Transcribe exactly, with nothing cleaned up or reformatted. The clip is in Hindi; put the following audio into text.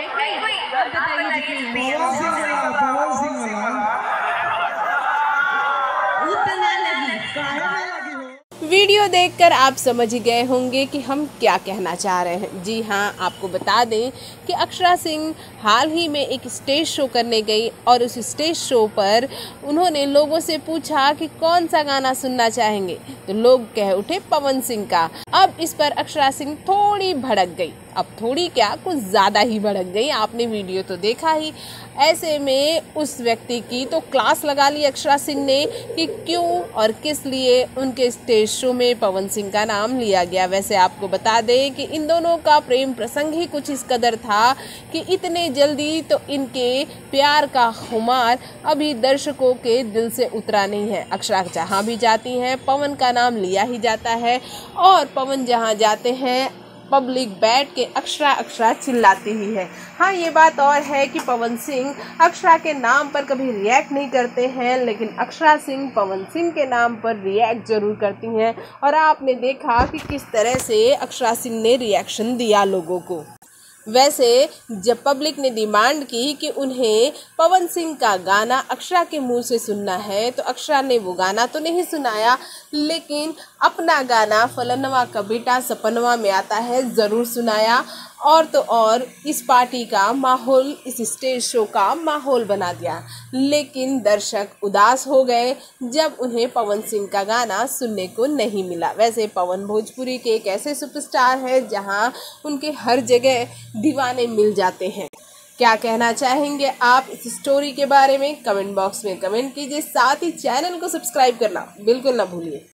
पवन सिंह वाला, पवन सिंह वाला उतना लगी काहे वीडियो देखकर आप समझ गए होंगे कि हम क्या कहना चाह रहे हैं। जी हाँ, आपको बता दें कि अक्षरा सिंह हाल ही में एक स्टेज शो करने गई और उस स्टेज शो पर उन्होंने लोगों से पूछा कि कौन सा गाना सुनना चाहेंगे, तो लोग कह उठे पवन सिंह का। अब इस पर अक्षरा सिंह थोड़ी भड़क गई, अब थोड़ी क्या कुछ ज़्यादा ही भड़क गई। आपने वीडियो तो देखा ही, ऐसे में उस व्यक्ति की तो क्लास लगा ली अक्षरा सिंह ने कि क्यों और किस लिए उनके स्टेज शो में पवन सिंह का नाम लिया गया। वैसे आपको बता दें कि इन दोनों का प्रेम प्रसंग ही कुछ इस कदर था कि इतने जल्दी तो इनके प्यार का खुमार अभी दर्शकों के दिल से उतरा नहीं है। अक्षरा जहाँ भी जाती हैं पवन का नाम लिया ही जाता है और पवन जहाँ जाते हैं पब्लिक बैठ के अक्षरा अक्षरा चिल्लाती ही है। हाँ, ये बात और है कि पवन सिंह अक्षरा के नाम पर कभी रिएक्ट नहीं करते हैं, लेकिन अक्षरा सिंह पवन सिंह के नाम पर रिएक्ट जरूर करती हैं और आपने देखा कि किस तरह से अक्षरा सिंह ने रिएक्शन दिया लोगों को। वैसे जब पब्लिक ने डिमांड की कि उन्हें पवन सिंह का गाना अक्षरा के मुंह से सुनना है, तो अक्षरा ने वो गाना तो नहीं सुनाया, लेकिन अपना गाना फलनवा का बेटा सपनवा में आता है ज़रूर सुनाया। और तो और इस पार्टी का माहौल, इस स्टेज शो का माहौल बना दिया। लेकिन दर्शक उदास हो गए जब उन्हें पवन सिंह का गाना सुनने को नहीं मिला। वैसे पवन भोजपुरी के एक ऐसे सुपरस्टार हैं जहां उनके हर जगह दीवाने मिल जाते हैं। क्या कहना चाहेंगे आप इस स्टोरी के बारे में, कमेंट बॉक्स में कमेंट कीजिए। साथ ही चैनल को सब्सक्राइब करना बिल्कुल ना भूलिए।